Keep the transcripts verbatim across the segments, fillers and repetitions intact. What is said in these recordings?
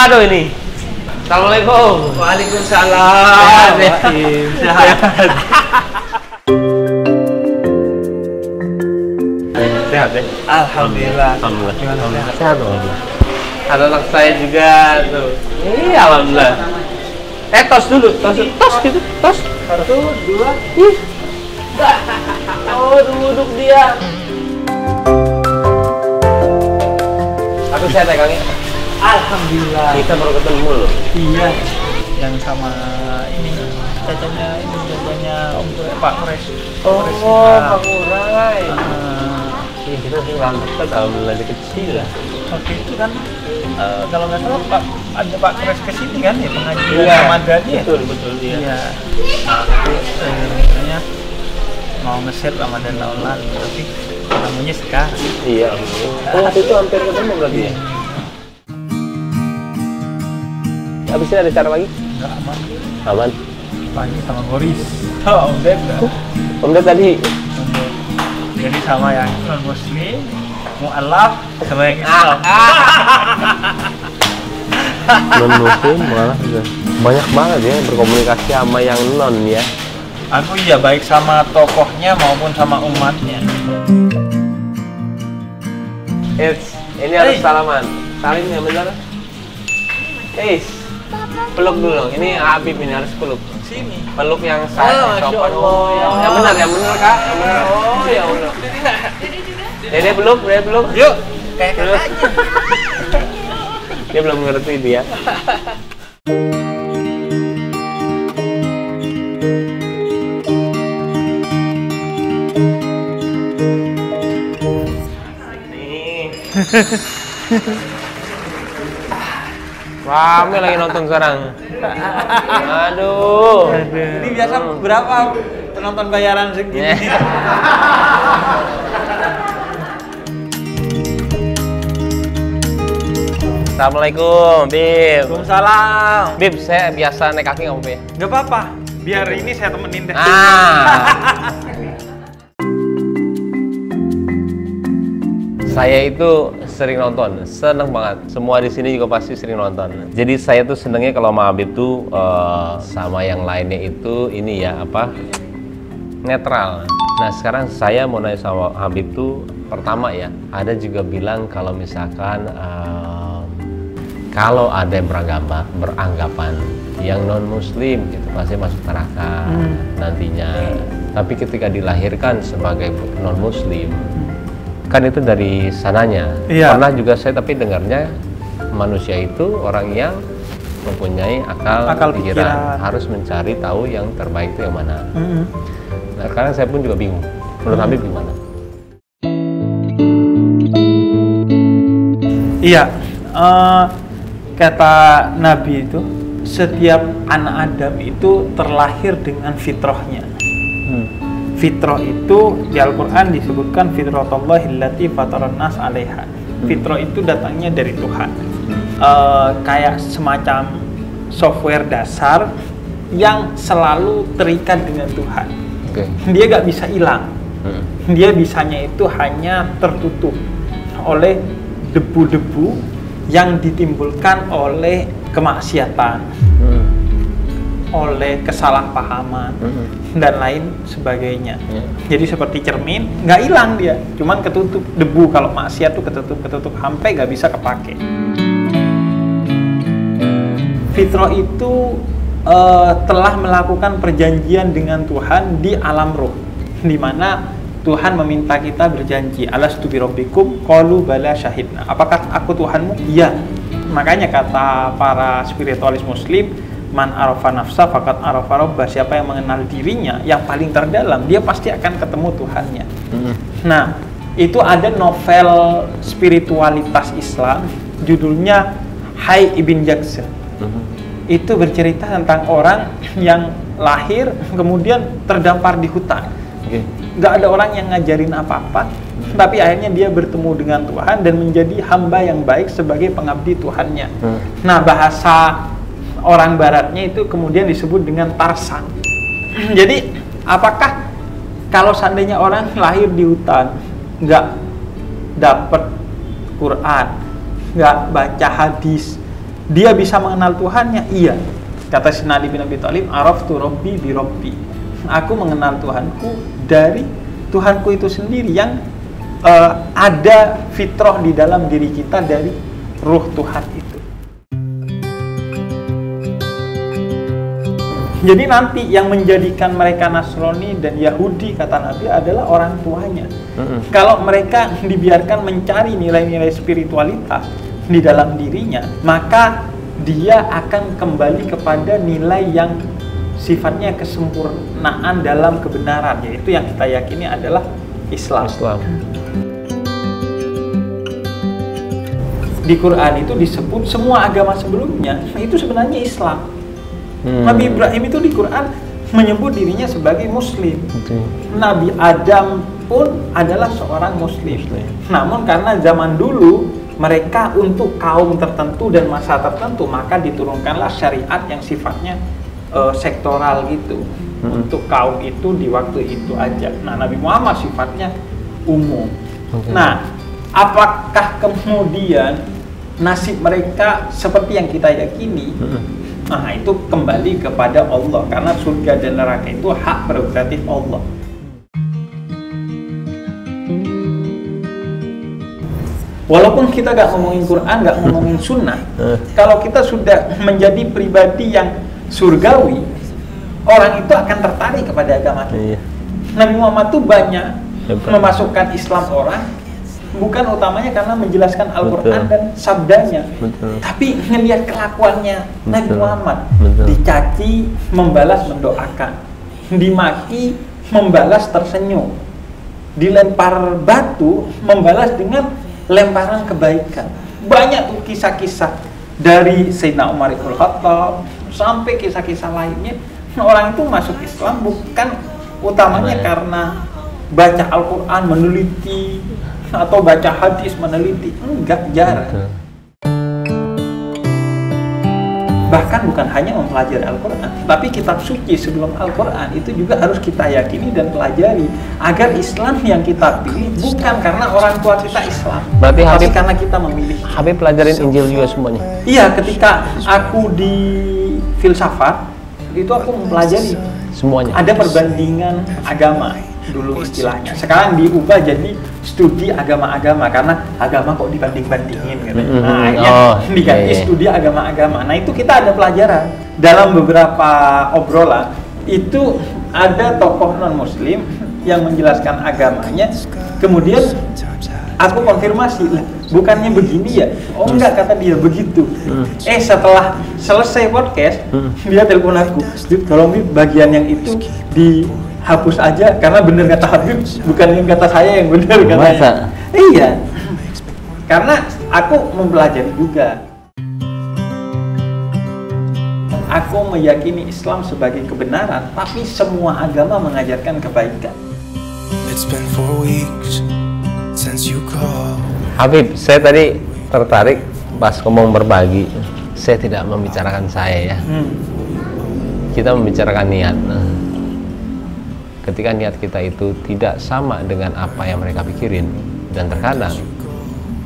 Manado ini. Assalamualaikum. Waalaikumsalam. Sehat. Sehat deh. Alhamdulillah. Alhamdulillah. Sehat alhamdulillah. Anak saya juga tuh. Iya alhamdulillah. Eh tos dulu, tos, tos gitu, tos. Satu, dua. Ih. Oh duduk dia. Aku sehat ya Kang. Alhamdulillah. Kita baru ketemu loh. Iya. Yang sama ini cacanya ini cacanya Om Kurai, Pak Kurai. Oh, oh Pak Kurai. Uh, iya kita sih lantas alhamdulillah dari kecil lah. Waktu itu kan uh, kalau nggak salah Pak ada Pak Kurai kesini kan ya pengajian iya, Ramadannya. Betul betul iya. Iya. Aku sebenarnya mau nge-share Ramadan tahun lalu tapi ketemunya sekarang. Iya. Oh waktu itu hampir ketemu berarti ya. Abis ini ada cara lagi? Enggak, aman. Aman? Pagi sama Goris. Oh, Om Ded. Om Ded tadi? Om Ded. Jadi sama yang non-muslim, mu'alaf, sama yang Islam. Non-muslim, mu'alaf juga. Banyak banget ya berkomunikasi sama yang non ya. Aku iya, baik sama tokohnya maupun sama umatnya. Eits, ini harus hey. Salaman. Salim ya benar. Eits. Peluk dulu, ini Habib ini harus peluk. Sini. Peluk yang saya copot. Oh, yang benar, yang benar Kak. Yang benar. Oh, ya Allah. Dede peluk, Dede peluk. Yuk. Kayak aja. Dia belum ngerti dia. Nih. Rame lagi nonton sekarang. Aduh. Ini biasa berapa penonton bayaran segini? Assalamualaikum, Bib. Waalaikumsalam. Bib, saya biasa naik kaki nggak apa-apa ya? Nggak apa-apa. Biar ini saya temenin deh. Ah. Saya itu sering nonton, seneng banget. Semua di sini juga pasti sering nonton. Jadi saya tuh senengnya kalau sama Habib tuh uh, sama yang lainnya itu ini ya apa netral. Nah sekarang saya mau nanya sama Habib tuh pertama ya. Ada juga bilang kalau misalkan uh, kalau ada yang beragama beranggapan yang non Muslim itu pasti masuk neraka hmm. nantinya. Tapi ketika dilahirkan sebagai non Muslim. Kan itu dari sananya, iya. Pernah juga saya tapi dengarnya manusia itu orang yang mempunyai akal, akal pikiran. pikiran harus mencari tahu yang terbaik itu yang mana. Mm-hmm. Nah sekarang saya pun juga bingung, menurut mm-hmm. Habib gimana? Iya, uh, kata Nabi itu setiap anak Adam itu terlahir dengan fitrahnya. Hmm. Fitrah itu di Al-Qur'an disebutkan fitratallahi allati fataran nas 'alaiha. Fitrah itu datangnya dari Tuhan. E, kayak semacam software dasar yang selalu terikat dengan Tuhan. Okay. Dia nggak bisa hilang. Dia bisanya itu hanya tertutup oleh debu-debu yang ditimbulkan oleh kemaksiatan. Oleh kesalahpahaman mm-hmm. dan lain sebagainya. Yeah. Jadi seperti cermin, nggak hilang dia, cuman ketutup debu. Kalau maksiat tuh ketutup, ketutup sampai nggak bisa kepake. Fitrah itu uh, telah melakukan perjanjian dengan Tuhan di alam ruh, di mana Tuhan meminta kita berjanji. Alastu birabbikum qalu bala syahidna. Apakah aku Tuhanmu? Iya. Makanya kata para spiritualis Muslim. Man arafa nafsa faqad arafa rabbah. Siapa yang mengenal dirinya yang paling terdalam, dia pasti akan ketemu Tuhannya. Mm. Nah, itu ada novel spiritualitas Islam, judulnya Hai Ibn Jackson. Mm-hmm. Itu bercerita tentang orang yang lahir kemudian terdampar di hutan. Okay. Gak ada orang yang ngajarin apa-apa, mm-hmm. tapi akhirnya dia bertemu dengan Tuhan dan menjadi hamba yang baik sebagai pengabdi Tuhannya. Mm. Nah, bahasa orang baratnya itu kemudian disebut dengan Tarzan. Jadi apakah kalau seandainya orang lahir di hutan nggak dapat Quran, nggak baca hadis, Dia bisa mengenal Tuhannya? Iya. Kata Sina bin Abi Thalib, araftu rabbi bi rabbi. Aku mengenal Tuhanku dari Tuhanku itu sendiri, yang uh, ada fitrah di dalam diri kita dari ruh Tuhan itu. Jadi nanti yang menjadikan mereka Nasrani dan Yahudi, kata Nabi, adalah orang tuanya. Mm-hmm. Kalau mereka dibiarkan mencari nilai-nilai spiritualitas di dalam dirinya, maka dia akan kembali kepada nilai yang sifatnya kesempurnaan dalam kebenaran, yaitu yang kita yakini adalah Islam. Islam. Di Quran itu disebut semua agama sebelumnya itu sebenarnya Islam. Hmm. Nabi Ibrahim itu di Quran menyebut dirinya sebagai Muslim. Okay. Nabi Adam pun adalah seorang Muslim. Muslim. Namun karena zaman dulu mereka untuk kaum tertentu dan masa tertentu, maka diturunkanlah syariat yang sifatnya uh, sektoral gitu. Hmm. Untuk kaum itu di waktu itu aja. Nah, Nabi Muhammad sifatnya umum. Okay. Nah, apakah kemudian nasib mereka seperti yang kita yakini? Hmm. Nah, itu kembali kepada Allah, karena surga dan neraka itu hak prerogatif Allah. Walaupun kita gak ngomongin Quran, gak ngomongin sunnah, kalau kita sudah menjadi pribadi yang surgawi, orang itu akan tertarik kepada agama kita. Iya. Nabi Muhammad tuh banyak memasukkan Islam orang, bukan utamanya karena menjelaskan Al-Qur'an dan sabdanya. Betul. Tapi ngelihat kelakuannya. Betul. Nabi Muhammad. Betul. Dicaci, membalas mendoakan. Dimaki, membalas tersenyum. Dilempar batu, membalas dengan lemparan kebaikan. Banyak tuh kisah-kisah dari Sayyidina Umar ibn Khattab sampai kisah-kisah lainnya. Orang itu masuk Islam bukan utamanya nah, karena baca Al-Qur'an, meneliti, atau baca hadis, meneliti, enggak, jarang. Bahkan bukan hanya mempelajari Al-Qur'an, tapi kitab suci sebelum Al-Qur'an itu juga harus kita yakini dan pelajari, agar Islam yang kita pilih bukan karena orang tua kita Islam, berarti tapi Habib, karena kita memilih. Habib pelajarin Injil juga semuanya? Iya, ketika aku di filsafat itu aku mempelajari semuanya. Ada perbandingan agama dulu istilahnya, sekarang diubah jadi studi agama-agama, karena agama kok dibanding-bandingin gitu. Nah, akhirnya oh, diganti yeah. studi agama-agama. Nah, itu kita ada pelajaran dalam beberapa obrolan itu. Ada tokoh non-muslim yang menjelaskan agamanya, kemudian aku konfirmasi, lah bukannya begini ya? Oh enggak, kata dia, begitu. Hmm. Eh, setelah selesai podcast, hmm. dia telepon aku, kalau bagian yang itu di hapus aja, karena bener kata Habib, bukan yang kata saya yang bener. Masa? Iya, karena aku mempelajari juga. Aku meyakini Islam sebagai kebenaran, tapi semua agama mengajarkan kebaikan. Habib, saya tadi tertarik pas ngomong berbagi. Saya tidak membicarakan saya ya, hmm. kita membicarakan niat. Ketika niat kita itu tidak sama dengan apa yang mereka pikirin, dan terkadang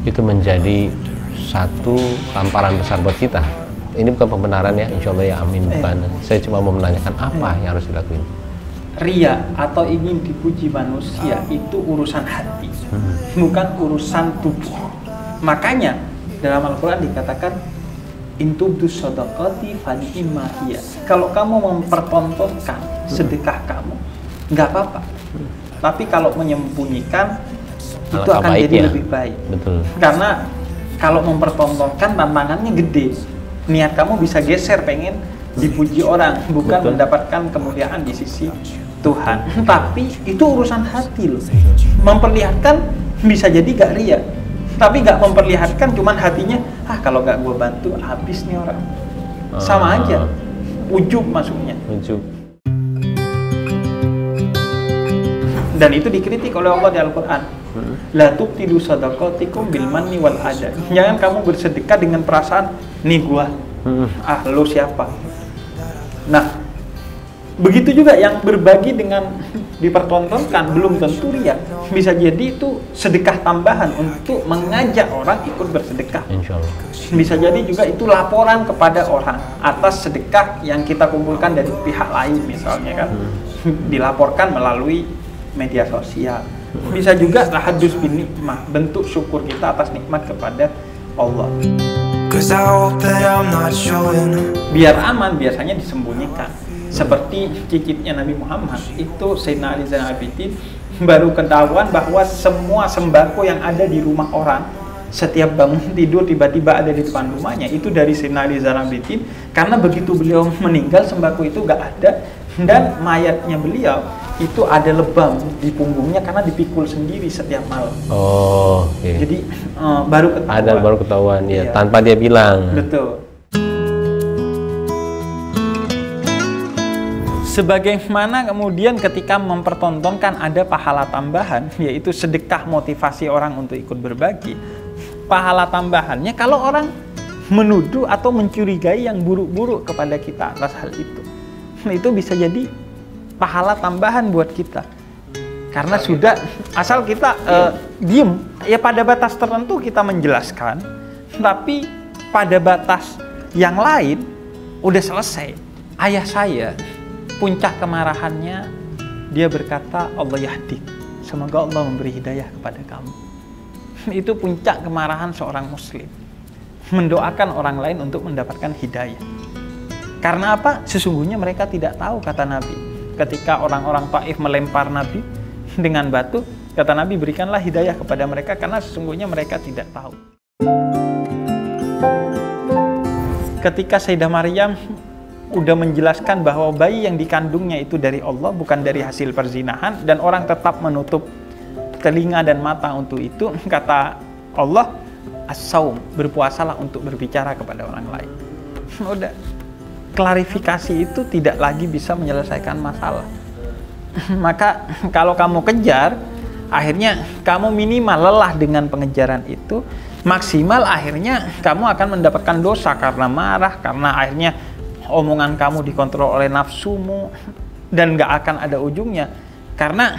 itu menjadi satu tamparan besar buat kita. Ini bukan pembenaran ya, insya Allah ya, amin, bukan. Saya cuma mau menanyakan apa yang harus dilakuin. Ria atau ingin dipuji manusia itu urusan hati, hmm. bukan urusan tubuh. Makanya dalam Al-Qur'an dikatakan intubdus shadaqati fadhimahiyah. Kalau kamu mempertontonkan sedekah kamu, nggak apa-apa, tapi kalau menyembunyikan malah itu akan jadi ya. Lebih baik. Betul. Karena kalau mempertontonkan tantangannya gede, niat kamu bisa geser pengen dipuji orang, bukan Betul. Mendapatkan kemuliaan di sisi Tuhan. Tapi itu urusan hati loh. Memperlihatkan bisa jadi gak riya, tapi gak memperlihatkan, cuman hatinya, ah kalau gak gue bantu habis nih orang, sama aja, ujub masuknya. Ujub. Dan itu dikritik oleh Allah di Al-Qur'an. La tubtilu sadaqatikum bil manni wal adha. Jangan kamu bersedekah dengan perasaan nih gua. Ah, lu siapa? Nah, begitu juga yang berbagi dengan dipertontonkan belum tentu riya. Bisa jadi itu sedekah tambahan untuk mengajak orang ikut bersedekah. Insya Allah. Bisa jadi juga itu laporan kepada orang atas sedekah yang kita kumpulkan dari pihak lain misalnya kan. Hmm. Dilaporkan melalui media sosial. Bisa juga tahadus bin nikmah, bentuk syukur kita atas nikmat kepada Allah. Biar aman biasanya disembunyikan. Seperti cicitnya Nabi Muhammad itu Sayyidina Zainal Abidin baru ketahuan bahwa semua sembako yang ada di rumah orang setiap bangun tidur tiba-tiba ada di depan rumahnya itu dari Sayyidina Zainal Abidin, karena begitu beliau meninggal sembako itu nggak ada dan mayatnya beliau itu ada lebam di punggungnya karena dipikul sendiri setiap malam. Oh, okay. Jadi uh, baru ketahuan. Ada baru ketahuan ya, ya. Tanpa dia bilang. Betul. Sebagaimana kemudian ketika mempertontonkan ada pahala tambahan, yaitu sedekah motivasi orang untuk ikut berbagi. Pahala tambahannya kalau orang menuduh atau mencurigai yang buruk-buruk kepada kita atas hal itu. Itu bisa jadi pahala tambahan buat kita. Karena sudah, asal kita eh, diem, ya pada batas tertentu kita menjelaskan, tapi pada batas yang lain udah selesai. Ayah saya puncak kemarahannya dia berkata, Allah yahdik, semoga Allah memberi hidayah kepada kamu. Itu puncak kemarahan seorang muslim, mendoakan orang lain untuk mendapatkan hidayah. Karena apa? Sesungguhnya mereka tidak tahu, kata Nabi. Ketika orang-orang Taif melempar Nabi dengan batu, kata Nabi, berikanlah hidayah kepada mereka karena sesungguhnya mereka tidak tahu. Ketika Sayyidah Maryam udah menjelaskan bahwa bayi yang dikandungnya itu dari Allah, bukan dari hasil perzinahan, dan orang tetap menutup telinga dan mata untuk itu, kata Allah, as-saum, berpuasalah untuk berbicara kepada orang lain. Udah, klarifikasi itu tidak lagi bisa menyelesaikan masalah. Maka kalau kamu kejar, akhirnya kamu minimal lelah dengan pengejaran itu, maksimal akhirnya kamu akan mendapatkan dosa karena marah, karena akhirnya omongan kamu dikontrol oleh nafsumu dan nggak akan ada ujungnya. Karena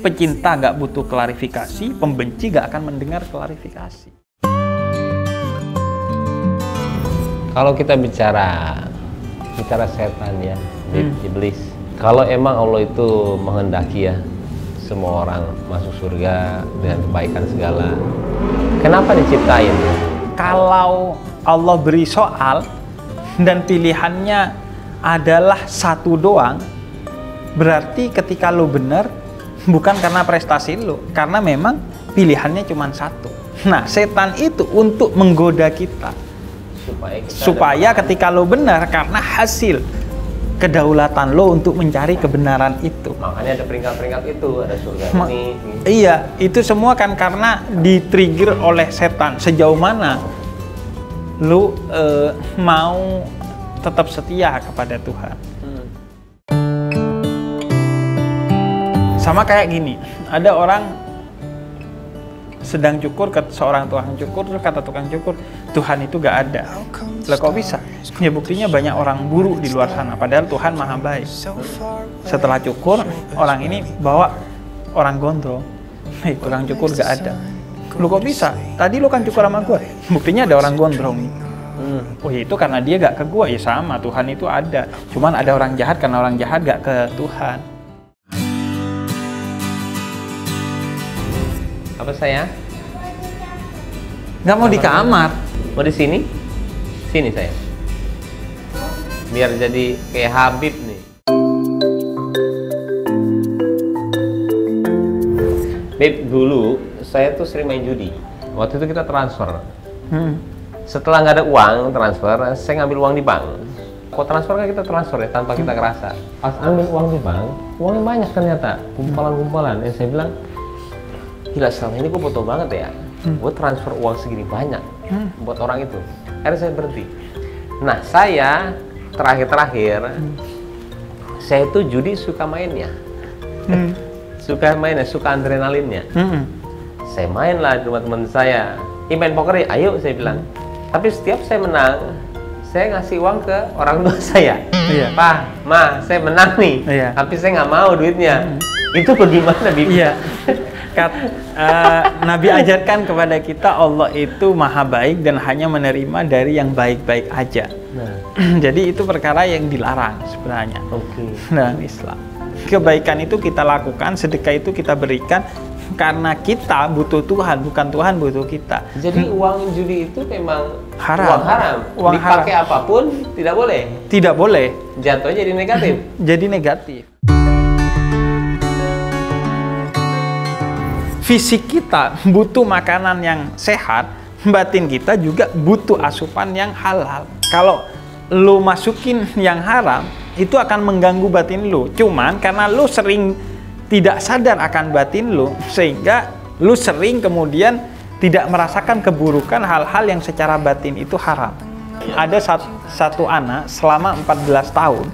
pecinta nggak butuh klarifikasi, pembenci nggak akan mendengar klarifikasi. Kalau kita bicara bicara setan ya, hmm. iblis. Kalau emang Allah itu menghendaki ya semua orang masuk surga dengan kebaikan segala, kenapa diciptain? Kalau Allah beri soal dan pilihannya adalah satu doang, berarti ketika lo bener bukan karena prestasi lo, karena memang pilihannya cuma satu. Nah, setan itu untuk menggoda kita supaya, kita supaya ketika lo benar karena hasil kedaulatan lo untuk mencari kebenaran itu. Makanya ada peringkat-peringkat itu, ada surga ini. Iya, itu semua kan karena di-trigger oleh setan. Sejauh mana lu uh, mau tetap setia kepada Tuhan. Hmm. Sama kayak gini, ada orang sedang cukur, seorang tukang cukur, terus kata tukang cukur, Tuhan itu gak ada. Lah kok bisa? Ya buktinya banyak orang buruk di luar sana, padahal Tuhan maha baik. Setelah cukur, orang ini bawa orang gondrong, hey, tukang cukur gak ada. Lu kok bisa? Tadi lu kan cukur sama gue. Buktinya ada orang gondrong. Hmm. Oh ya itu karena dia gak ke gue. Ya sama, Tuhan itu ada. Cuman ada orang jahat karena orang jahat gak ke Tuhan. Apa saya? Gak mau di kamar. Mau di sini? Sini saya. Biar jadi kayak Habib nih. Beb, dulu saya tuh sering main judi. Waktu itu kita transfer. Hmm. Setelah nggak ada uang transfer, saya ngambil uang di bank. Kok transfer kan kita transfer ya tanpa kita kerasa. Pas ambil uang di bank, uangnya banyak ternyata, kumpulan-kumpulan. Ya saya bilang, gila selama ini gue foto banget ya. Hmm. Gue transfer uang segini banyak hmm. buat orang itu. Akhirnya saya berhenti. Nah saya terakhir-terakhir, hmm. saya itu judi suka mainnya, hmm. suka mainnya, suka adrenalinnya. Hmm. Saya main lah teman-teman saya, ini main poker ya, ayo saya bilang. Tapi setiap saya menang, saya ngasih uang ke orang tua saya. Iya. Pak, Ma, saya menang nih, iya. Tapi saya nggak mau duitnya. Mm. Itu bagaimana, Bib? Iya. Kat, uh, Nabi ajarkan kepada kita Allah itu maha baik dan hanya menerima dari yang baik-baik aja. Nah. Jadi itu perkara yang dilarang sebenarnya. Okay. Dalam Islam. Kebaikan itu kita lakukan, sedekah itu kita berikan karena kita butuh Tuhan, bukan Tuhan butuh kita. Jadi uang judi itu memang haram. Uang haram. Uang dipakai haram. Apapun tidak boleh. Tidak boleh. Jatuhnya jadi negatif. Jadi negatif. Fisik kita butuh makanan yang sehat, batin kita juga butuh asupan yang halal. Kalau lu masukin yang haram, itu akan mengganggu batin lu. Cuman karena lu sering tidak sadar akan batin lu, sehingga lu sering kemudian tidak merasakan keburukan hal-hal yang secara batin itu haram. Ada satu, satu anak selama empat belas tahun,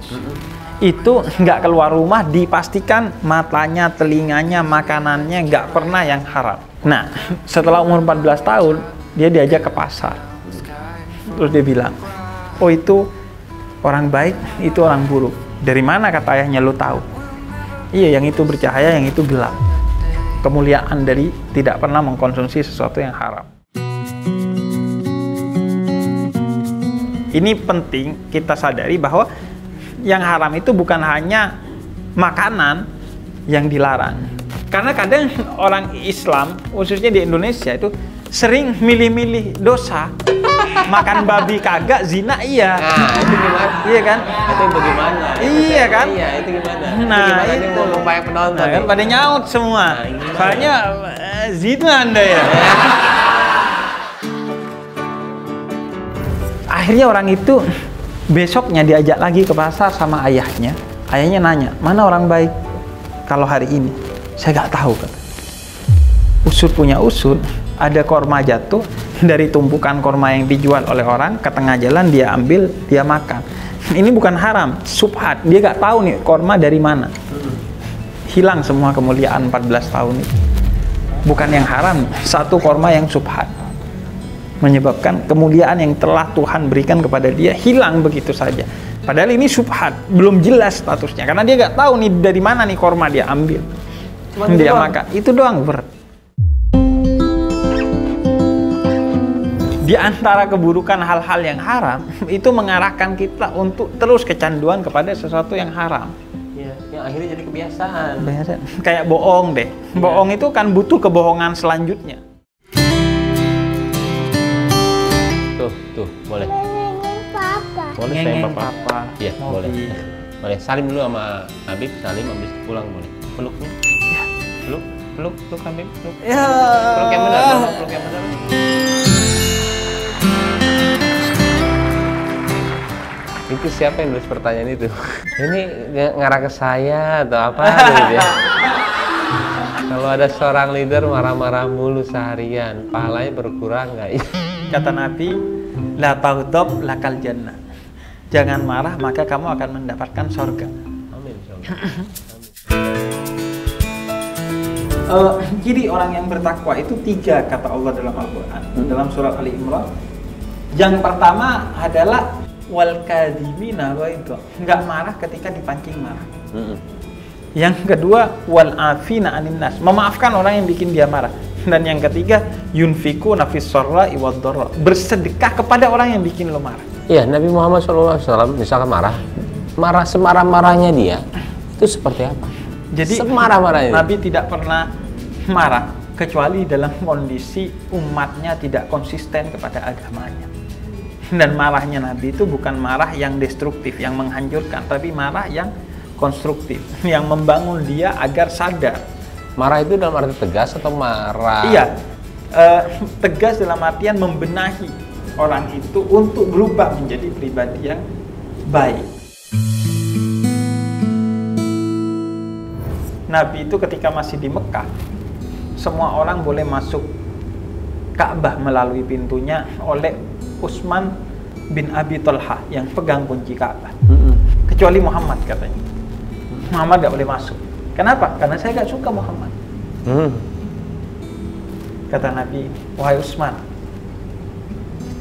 itu nggak keluar rumah, dipastikan matanya, telinganya, makanannya nggak pernah yang haram. Nah, setelah umur empat belas tahun, dia diajak ke pasar. Terus dia bilang, oh itu orang baik, itu orang buruk. Dari mana kata ayahnya lu tahu? Iya, yang itu bercahaya, yang itu gelap. Kemuliaan dari tidak pernah mengkonsumsi sesuatu yang haram. Ini penting kita sadari bahwa yang haram itu bukan hanya makanan yang dilarang. Karena kadang orang Islam, khususnya di Indonesia itu sering milih-milih dosa. Makan babi kagak, zina iya. Nah, itu gimana? Iya kan? Itu bagaimana? Iya kan? Iya, itu gimana? Nah, itu gimana? Itu ngomong banyak penonton. Nah, kan pada nyaut semua. Nah, soalnya uh, zina Anda ya. Akhirnya orang itu besoknya diajak lagi ke pasar sama ayahnya. Ayahnya nanya, mana orang baik kalau hari ini? Saya nggak tahu, kata. Usut punya usut, ada korma jatuh dari tumpukan korma yang dijual oleh orang ke tengah jalan, dia ambil, dia makan. Ini bukan haram, subhat. Dia nggak tahu nih korma dari mana. Hilang semua kemuliaan empat belas tahun itu. Bukan yang haram, satu korma yang subhat. Menyebabkan kemuliaan yang telah Tuhan berikan kepada dia hilang begitu saja. Padahal ini subhat, belum jelas statusnya. Karena dia nggak tahu nih dari mana nih korma dia ambil. Cuman dia itu makan. Doang. Itu doang berat. Di antara keburukan hal-hal yang haram, itu mengarahkan kita untuk terus kecanduan kepada sesuatu yang haram. Ya, yang akhirnya jadi kebiasaan. Biasaan. Kayak bohong deh. Ya. Bohong itu kan butuh kebohongan selanjutnya. Tuh, boleh. Papa. Boleh sayang papa. Papa. Iya, boleh. Boleh. Salim dulu sama Habib, salim habis pulang boleh. Peluknya. Ya. Peluk, peluk, peluk Habib, peluk. Ya. Peluk yang benar, peluk yang benar. Itu siapa yang nulis pertanyaan itu? Ini ngarah ke saya atau apa gitu ya? Kalau ada seorang leader marah-marah mulu seharian, pahalanya berkurang nggak? Kata Nabi, la taghdab lakal jannah. Jangan marah maka kamu akan mendapatkan surga. Amin. Uh, jadi orang yang bertakwa itu tiga kata Allah dalam Al-Qur'an. Hmm. Dalam surat Ali Imran. Yang pertama adalah wal kadhimina ghaidha. Enggak marah ketika dipancing marah. Hmm. Yang kedua wal afina 'anil nas. Memaafkan orang yang bikin dia marah. Dan yang ketiga yunfiku nafis sarra'i wadh-dharra, bersedekah kepada orang yang bikin lo marah. Iya, Nabi Muhammad shallallahu alaihi wasallam misalkan marah, marah semarah-marahnya dia itu seperti apa? Jadi semarah-marahnya Nabi tidak pernah marah kecuali dalam kondisi umatnya tidak konsisten kepada agamanya. Dan marahnya Nabi itu bukan marah yang destruktif, yang menghancurkan, tapi marah yang konstruktif, yang membangun dia agar sadar. Marah itu dalam arti tegas atau marah? Iya, e, tegas dalam artian membenahi orang itu untuk berubah menjadi pribadi yang baik. Nabi itu ketika masih di Mekah, semua orang boleh masuk Ka'bah melalui pintunya oleh Utsman bin Abi Talhah yang pegang kunci Ka'bah. Mm-hmm. Kecuali Muhammad katanya. Muhammad nggak boleh masuk. Kenapa? Karena saya gak suka Muhammad. Hmm. Kata Nabi, wahai Utsman,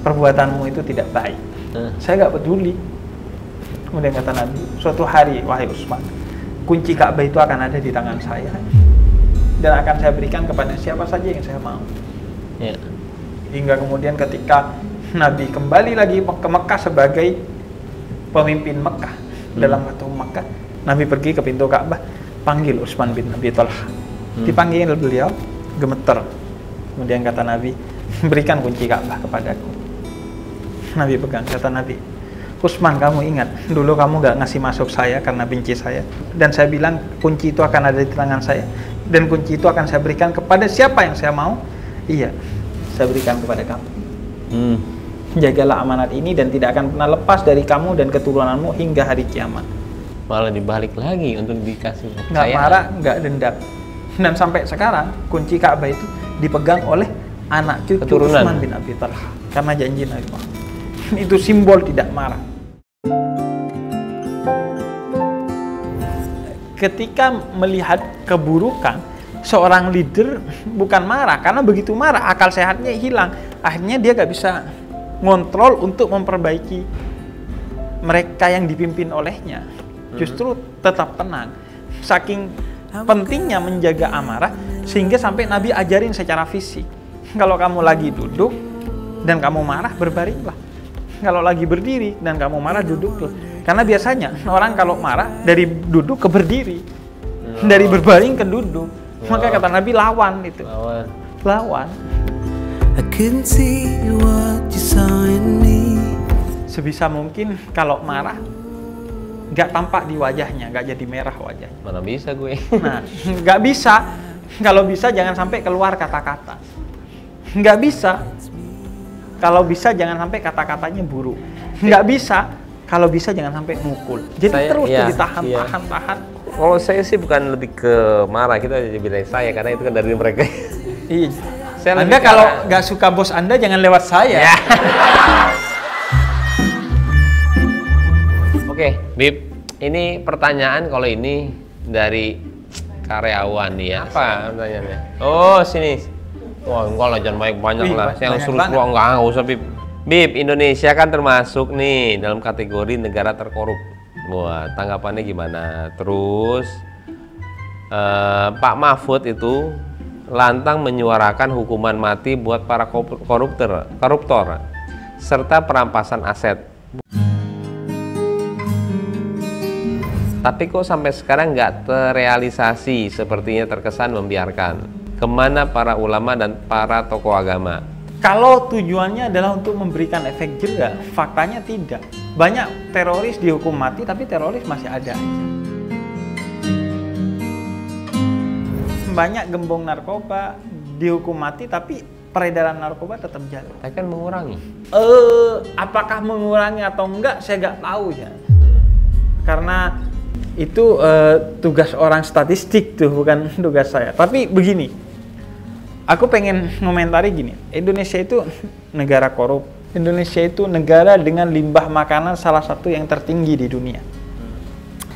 perbuatanmu itu tidak baik. Hmm. Saya gak peduli. Kemudian kata Nabi, suatu hari, wahai Utsman, kunci Ka'bah itu akan ada di tangan saya dan akan saya berikan kepada siapa saja yang saya mau. Ya. Hingga kemudian ketika Nabi kembali lagi ke Mekah sebagai pemimpin Mekah, hmm. dalam waktu Mekah, Nabi pergi ke pintu Ka'bah, panggil Utsman bin Abi Talhah. Hmm. Dipanggil beliau, gemeter. Kemudian kata Nabi, berikan kunci Ka'bah kepadaku. Nabi pegang, kata Nabi, Utsman, kamu ingat, dulu kamu gak ngasih masuk saya karena benci saya. Dan saya bilang, kunci itu akan ada di tangan saya. Dan kunci itu akan saya berikan kepada siapa yang saya mau. Iya, saya berikan kepada kamu. Hmm. Jagalah amanat ini dan tidak akan pernah lepas dari kamu dan keturunanmu hingga hari kiamat. Malah dibalik lagi untuk dikasih. Gak marah, gak dendam. Dan sampai sekarang, kunci Ka'bah itu dipegang oleh anak cucu Utsman bin Abi Talhah. Karena janji Nabi Muhammad. Itu simbol tidak marah. Ketika melihat keburukan, seorang leader bukan marah, karena begitu marah akal sehatnya hilang, akhirnya dia gak bisa ngontrol untuk memperbaiki mereka yang dipimpin olehnya, justru tetap tenang. Saking pentingnya menjaga amarah, sehingga sampai Nabi ajarin secara fisik, kalau kamu lagi duduk dan kamu marah, berbaringlah. Kalau lagi berdiri dan kamu marah, duduklah. Karena biasanya orang kalau marah dari duduk ke berdiri, no. dari berbaring ke duduk, no. maka kata Nabi lawan itu. Lawan. lawan. Sebisa mungkin kalau marah, nggak tampak di wajahnya, nggak jadi merah wajahnya. Mana bisa gue? Nah, nggak bisa. Kalau bisa jangan sampai keluar kata-kata. Nggak bisa. Kalau bisa jangan sampai kata-katanya buruk. Nggak bisa. Kalau bisa jangan sampai mukul. Jadi saya, terus iya, ditahan, iya. tahan, tahan. Kalau saya sih bukan lebih ke marah, kita jadi bilang saya karena itu kan dari mereka. Iya. Saya Anda kalau nggak suka bos Anda jangan lewat saya. Ya. Oke, Bib. Ini pertanyaan kalau ini dari karyawan ya. Apa pertanyaannya? Oh sini. Wah, enggak lah, jangan banyak-banyak lah. Saya suruh pulang nggak, nggak usah, Bib. Bib, Indonesia kan termasuk nih dalam kategori negara terkorup. Wah, tanggapannya gimana? Terus eh, Pak Mahfud itu lantang menyuarakan hukuman mati buat para koruptor, koruptor serta perampasan aset. Tapi kok sampai sekarang nggak terrealisasi, sepertinya terkesan membiarkan. Kemana para ulama dan para tokoh agama? Kalau tujuannya adalah untuk memberikan efek jera, faktanya tidak. Banyak teroris dihukum mati, tapi teroris masih ada. Banyak gembong narkoba dihukum mati, tapi peredaran narkoba tetap jalan. Tapi kan mengurangi. Eh, apakah mengurangi atau enggak, saya nggak tahu ya. Karena itu eh, tugas orang statistik tuh, bukan tugas saya. Tapi begini. Aku pengen komentari gini, Indonesia itu negara korup. Indonesia itu negara dengan limbah makanan salah satu yang tertinggi di dunia.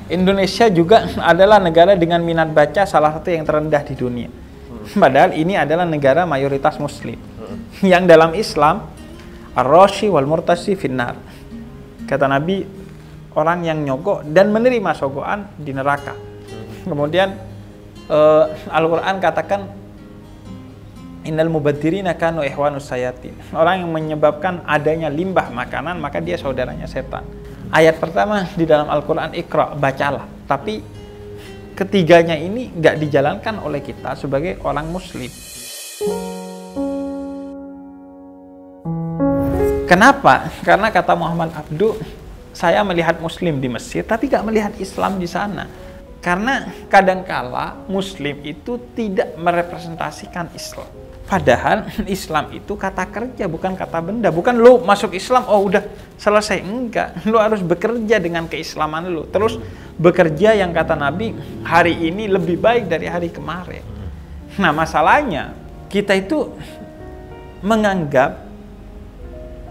Indonesia juga adalah negara dengan minat baca salah satu yang terendah di dunia. Padahal ini adalah negara mayoritas muslim. Yang dalam Islam, ar-rashi wal murtasi finnar. Kata Nabi, orang yang nyogok dan menerima sogokan di neraka. Kemudian eh, Al-Qur'an katakan, Innal mubadzirina kanu ikhwanus sayatin. Orang yang menyebabkan adanya limbah makanan, maka dia saudaranya setan. Ayat pertama di dalam Al-Qur'an, Iqra, bacalah. Tapi ketiganya ini nggak dijalankan oleh kita sebagai orang muslim. Kenapa? Karena kata Muhammad Abdu, saya melihat muslim di Mesir, tapi nggak melihat Islam di sana. Karena kadangkala muslim itu tidak merepresentasikan Islam. Padahal Islam itu kata kerja, bukan kata benda. Bukan lo masuk Islam, oh udah selesai. Enggak, lo harus bekerja dengan keislaman lo. Terus bekerja yang kata Nabi, hari ini lebih baik dari hari kemarin. Nah masalahnya, kita itu menganggap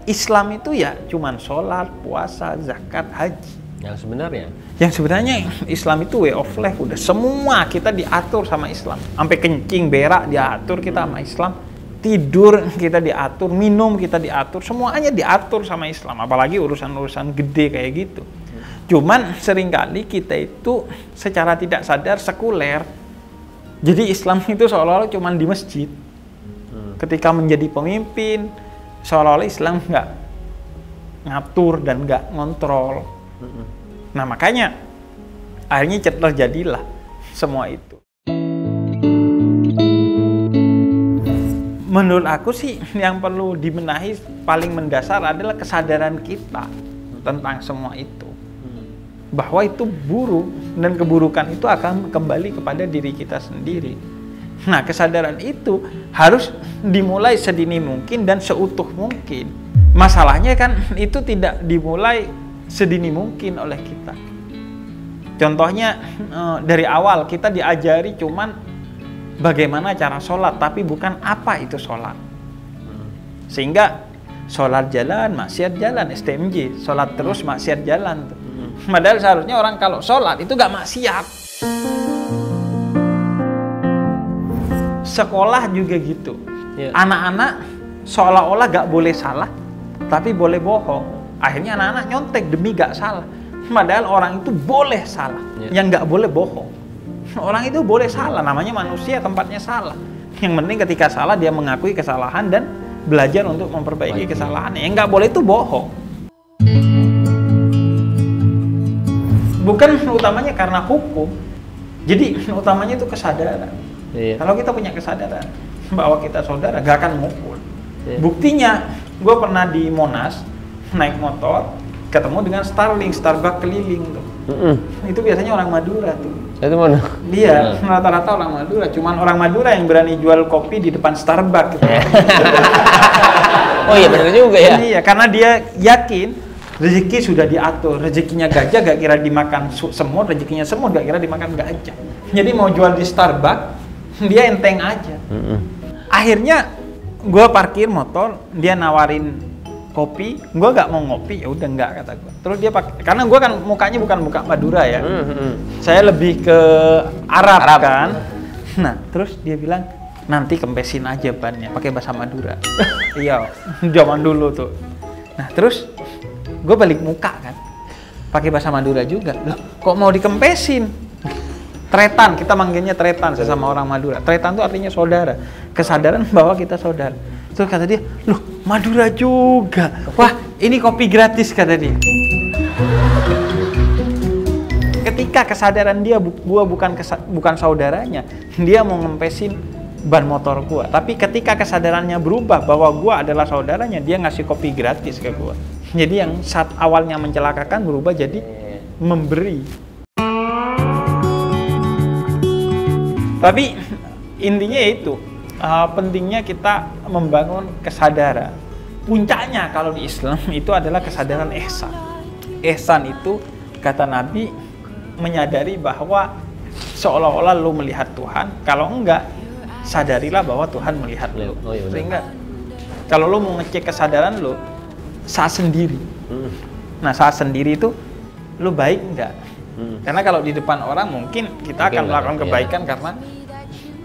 Islam itu ya cuman sholat, puasa, zakat, haji. Yang sebenarnya? Yang sebenarnya Islam itu way of life, udah semua kita diatur sama Islam. Sampai kencing, berak diatur kita sama Islam. Tidur kita diatur, minum kita diatur, semuanya diatur sama Islam. Apalagi urusan-urusan gede kayak gitu. Cuman seringkali kita itu secara tidak sadar sekuler. Jadi Islam itu seolah-olah cuma di masjid. Hmm. Ketika menjadi pemimpin, seolah-olah Islam nggak ngatur dan nggak ngontrol. Hmm. Nah makanya akhirnya terjadilah semua itu. Menurut aku sih yang perlu dibenahi paling mendasar adalah kesadaran kita tentang semua itu. Bahwa itu buruk dan keburukan itu akan kembali kepada diri kita sendiri. Nah kesadaran itu harus dimulai sedini mungkin dan seutuh mungkin. Masalahnya kan itu tidak dimulai sedini mungkin oleh kita. Contohnya dari awal kita diajari cuman bagaimana cara sholat, tapi bukan apa itu sholat. Sehingga sholat jalan, maksiat jalan, S T M J. Sholat terus, maksiat jalan. Padahal seharusnya orang kalau sholat itu gak maksiat. Sekolah juga gitu. Anak-anak seolah-olah gak boleh salah, tapi boleh bohong. Akhirnya anak-anak nyontek demi gak salah. Padahal orang itu boleh salah, yang gak boleh bohong. Orang itu boleh salah, namanya manusia, tempatnya salah. Yang penting ketika salah dia mengakui kesalahan dan belajar untuk memperbaiki kesalahan. Yang nggak boleh itu bohong. Bukan utamanya karena hukum, jadi utamanya itu kesadaran. Iya. Kalau kita punya kesadaran bahwa kita saudara, gak akan mukul. Iya. Buktinya, gue pernah di Monas naik motor, ketemu dengan Starling, Starbucks keliling tuh. Mm-mm. Itu biasanya orang Madura tuh. Itu mana? Dia rata-rata orang Madura, cuman orang Madura yang berani jual kopi di depan Starbucks. Gitu. Oh iya benar juga ya. Iya, karena dia yakin rezeki sudah diatur, rezekinya gajah gak kira dimakan semut, rezekinya semut gak kira dimakan gajah. Jadi mau jual di Starbucks, dia enteng aja. Mm-hmm. Akhirnya gue parkir motor, dia nawarin kopi, gue gak mau ngopi, ya udah enggak kata gue. Terus dia pakai, karena gue kan mukanya bukan muka Madura ya, mm -hmm. saya lebih ke Arab, Arab kan. Nah terus dia bilang nanti kempesin aja bannya, pakai bahasa Madura. Iya, zaman dulu tuh. Nah terus gue balik muka kan, pakai bahasa Madura juga. Loh, kok mau dikempesin? Tretan, kita manggilnya tretan sesama orang Madura. Tretan itu artinya saudara, kesadaran bahwa kita saudara. Terus kata dia, loh Madura juga, wah ini kopi gratis kata dia. Ketika kesadaran dia, gua bukan bukan saudaranya, dia mau ngempesin ban motor gua. Tapi ketika kesadarannya berubah bahwa gua adalah saudaranya, dia ngasih kopi gratis ke gua. Jadi yang saat awalnya mencelakakan berubah jadi memberi. Tapi intinya itu. Uh, pentingnya kita membangun kesadaran. Puncaknya kalau di Islam itu adalah kesadaran ihsan. Ihsan itu kata Nabi menyadari bahwa seolah-olah lu melihat Tuhan, kalau enggak sadarilah bahwa Tuhan melihat lu. Oh, iya, sehingga kalau lu mau ngecek kesadaran lu saat sendiri. Hmm. Nah saat sendiri itu lu baik enggak? Hmm. Karena kalau di depan orang mungkin kita mungkin akan melakukan kebaikan iya. karena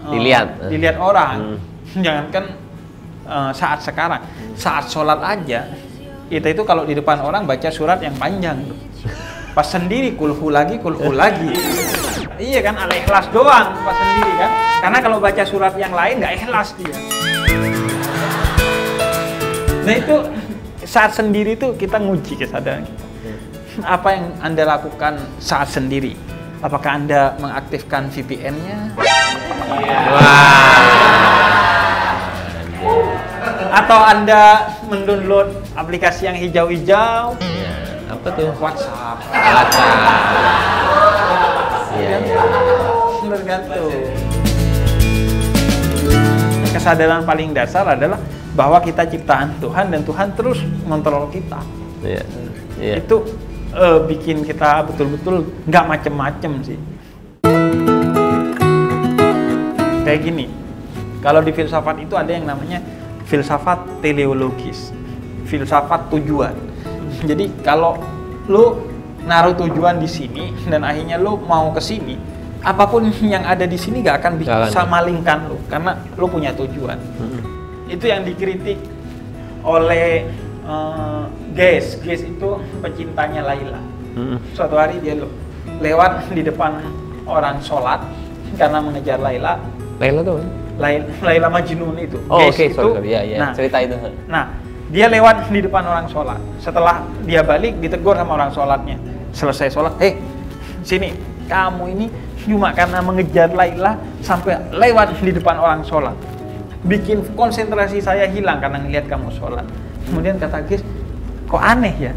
dilihat oh, dilihat orang. hmm. Jangankan uh, saat sekarang, saat sholat aja kita itu kalau di depan orang baca surat yang panjang, pas sendiri kulhu lagi kulhu lagi. Iya kan, ala ikhlas doang pas sendiri kan, karena kalau baca surat yang lain nggak ikhlas dia. Nah itu saat sendiri itu kita nguji kesadaran kita. Apa yang Anda lakukan saat sendiri? Apakah Anda mengaktifkan V P N-nya? Yeah. Wow. Atau Anda mendownload aplikasi yang hijau-hijau? Yeah. Apa tuh? WhatsApp. WhatsApp. Iya. Tergantung. Kesadaran paling dasar adalah bahwa kita ciptaan Tuhan dan Tuhan terus mengontrol kita. Yeah. Yeah. Itu uh, bikin kita betul-betul nggak macem-macem sih. Kayak gini, kalau di filsafat itu ada yang namanya filsafat teleologis, filsafat tujuan. Jadi kalau lu naruh tujuan di sini dan akhirnya lu mau ke sini, apapun yang ada di sini gak akan bisa malingkan lu karena lu punya tujuan. Hmm. Itu yang dikritik oleh uh, Guys, Guys itu pecintanya Laila. Hmm. Suatu hari dia lewat di depan orang sholat karena mengejar Laila. Laila tuh? Laila, Laila Majnun itu. Oh, oke, okay. sorry, sorry. Ya, ya. Nah, cerita itu. Nah, dia lewat di depan orang sholat. Setelah dia balik, ditegur sama orang sholatnya. Selesai sholat, hei, sini, kamu ini cuma karena mengejar Laila sampai lewat di depan orang sholat. Bikin konsentrasi saya hilang karena ngelihat kamu sholat. Kemudian kata Qais, kok aneh ya?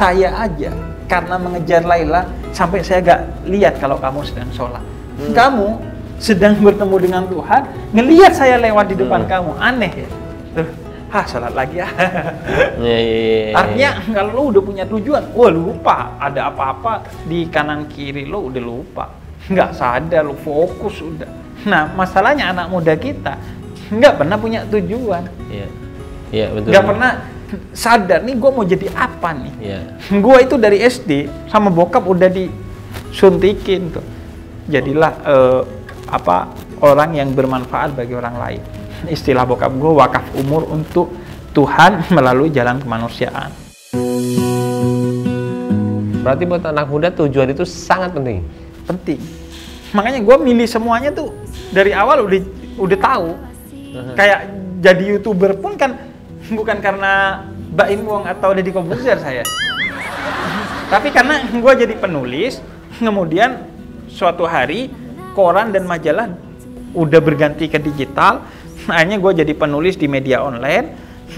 Saya aja karena mengejar Laila sampai saya gak lihat kalau kamu sedang sholat. Hmm. Kamu sedang bertemu dengan Tuhan, ngelihat saya lewat di depan hmm. kamu, aneh ya. Terus, hah sholat lagi ya. yeah, yeah, yeah. Artinya kalau lo udah punya tujuan, wah lupa ada apa-apa di kanan kiri lo udah lupa, nggak sadar lo fokus udah. Nah masalahnya anak muda kita nggak pernah punya tujuan. Iya, yeah. yeah, betul. Nggak pernah sadar nih gue mau jadi apa nih. Yeah. Gue itu dari S D sama bokap udah disuntikin tuh. Jadilah eh, apa orang yang bermanfaat bagi orang lain. Istilah bokap gue wakaf umur untuk Tuhan melalui jalan kemanusiaan. Berarti buat anak muda tujuan itu sangat penting. Penting. Makanya gue milih semuanya tuh dari awal udah udah tahu. Uh-huh. Kayak jadi YouTuber pun kan bukan karena Baim Wong atau Deddy Komposer saya, tapi karena gue jadi penulis. Kemudian suatu hari koran dan majalah udah berganti ke digital, akhirnya gue jadi penulis di media online.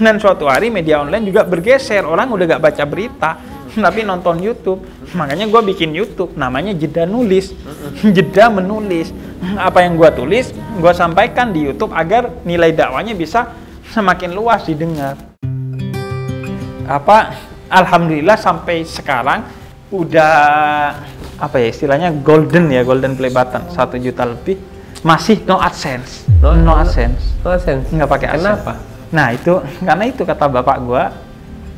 Dan suatu hari media online juga bergeser, orang udah gak baca berita tapi nonton YouTube. Makanya gue bikin YouTube namanya Jeda Nulis, Jeda Menulis. Apa yang gue tulis gue sampaikan di YouTube agar nilai dakwahnya bisa semakin luas didengar. Apa alhamdulillah sampai sekarang udah apa ya istilahnya golden ya, golden play button satu juta lebih, masih no AdSense. No, no, no AdSense. No AdSense. Enggak pakai AdSense. Kenapa? Nah, itu karena itu kata bapak gua.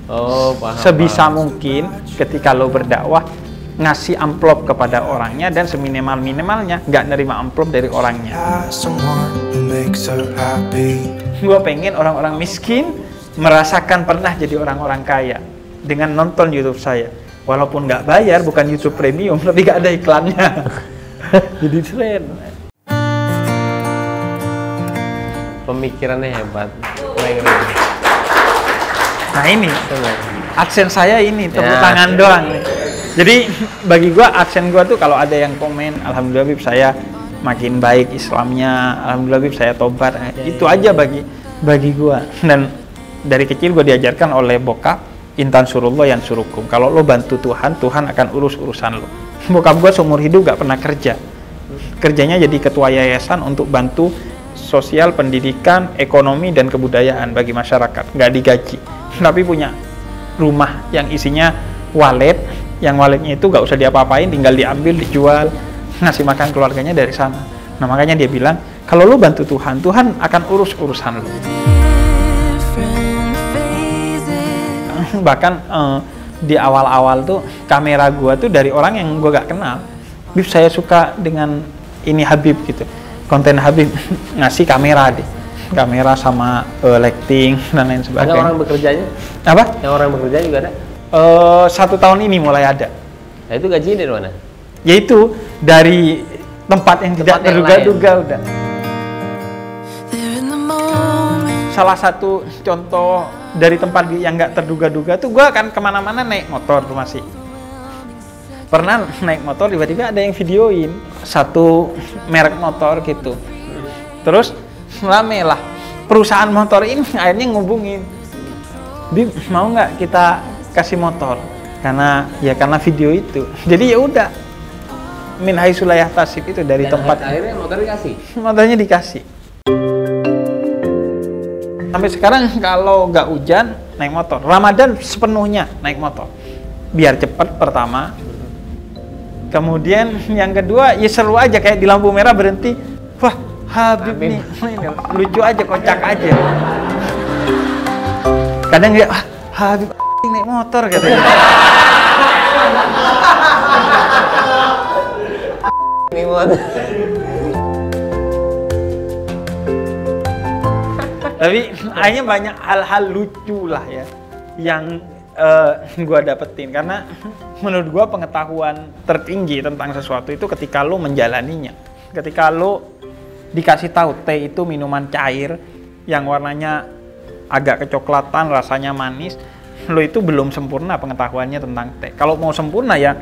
Oh, paham. Sebisa paham. Mungkin ketika lo berdakwah ngasih amplop kepada orangnya dan seminimal-minimalnya, nggak nerima amplop dari orangnya. Gue pengen orang-orang miskin merasakan pernah jadi orang-orang kaya dengan nonton YouTube saya, walaupun nggak bayar, bukan YouTube premium, tapi nggak ada iklannya. Jadi keren. Pemikirannya hebat. Nah ini aksen saya ini tepuk ya, tangan ya. Doang nih. Jadi bagi gue aksen gue tuh kalau ada yang komen alhamdulillah Bib saya makin baik Islamnya, alhamdulillah Bib saya tobat, ya, itu ya, aja ya. bagi bagi gue. Dan dari kecil gue diajarkan oleh bokap, intan surullah yang surukum, kalau lo bantu Tuhan, Tuhan akan urus urusan lo. Bokap gue seumur hidup gak pernah kerja, kerjanya jadi ketua yayasan untuk bantu sosial, pendidikan, ekonomi dan kebudayaan bagi masyarakat, gak digaji, tapi punya rumah yang isinya walet, yang waletnya itu gak usah diapa-apain, tinggal diambil, dijual, ngasih makan keluarganya dari sana. Nah makanya dia bilang, kalau lu bantu Tuhan, Tuhan akan urus urusan lu. Bahkan eh, di awal-awal tuh kamera gua tuh dari orang yang gua gak kenal, Bib saya suka dengan ini Habib gitu, konten Habib. Ngasih kamera deh, kamera sama eh, lighting dan lain sebagainya. Ada orang bekerjanya? Apa? Yang orang bekerja juga ada? Eh, satu tahun ini mulai ada. Nah itu gajinya dari mana? Yaitu dari tempat yang tempat tidak terduga-duga udah. Salah satu contoh dari tempat yang nggak terduga-duga tuh gue akan kemana-mana naik motor tuh masih. Pernah naik motor tiba-tiba ada yang videoin satu merek motor gitu. Terus ramelah perusahaan motor ini akhirnya ngubungin. Bib mau nggak kita kasih motor? Karena ya karena video itu. Jadi ya udah. Min hai sulayah tasib itu dari dan tempat akhirnya motor dikasih? Motornya dikasih. Sampai sekarang kalau nggak hujan naik motor, Ramadan sepenuhnya naik motor biar cepat pertama, kemudian yang kedua ya seru aja kayak di lampu merah berhenti, wah Habib, Habib. nih lucu aja, kocak aja. Kadang dia ah, Habib naik motor katanya. Tapi akhirnya banyak hal-hal lucu lah ya yang uh, gue dapetin. Karena menurut gue pengetahuan tertinggi tentang sesuatu itu ketika lo menjalaninya. Ketika lo dikasih tahu teh itu minuman cair yang warnanya agak kecoklatan, rasanya manis, lo itu belum sempurna pengetahuannya tentang teh. Kalau mau sempurna ya